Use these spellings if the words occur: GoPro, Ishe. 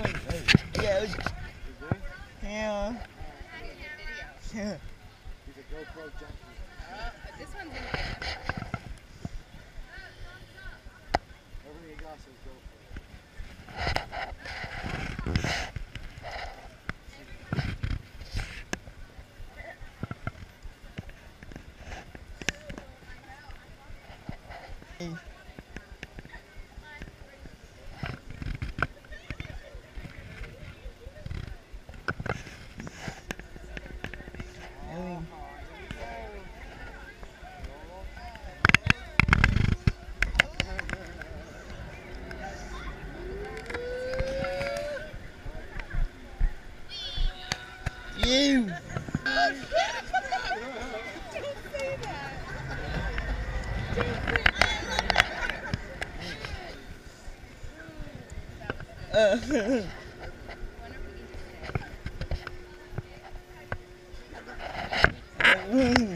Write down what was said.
Yeah. Yeah. He's a GoPro junkie. This one's in there. Everything he got says GoPro. You. Don't say that. Don't say that.